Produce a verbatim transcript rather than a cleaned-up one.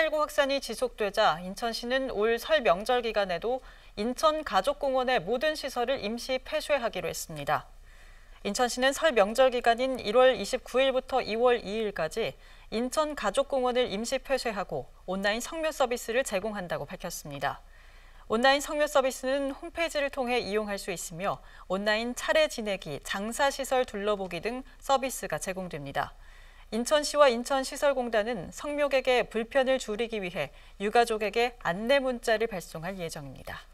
코로나십구 확산이 지속되자 인천시는 올 설 명절 기간에도 인천 가족공원의 모든 시설을 임시 폐쇄하기로 했습니다. 인천시는 설 명절 기간인 일월 이십구일부터 이월 이일까지 인천 가족공원을 임시 폐쇄하고 온라인 성묘 서비스를 제공한다고 밝혔습니다. 온라인 성묘 서비스는 홈페이지를 통해 이용할 수 있으며 온라인 차례 지내기, 장사시설 둘러보기 등 서비스가 제공됩니다. 인천시와 인천시설공단은 성묘객의 불편을 줄이기 위해 유가족에게 안내 문자를 발송할 예정입니다.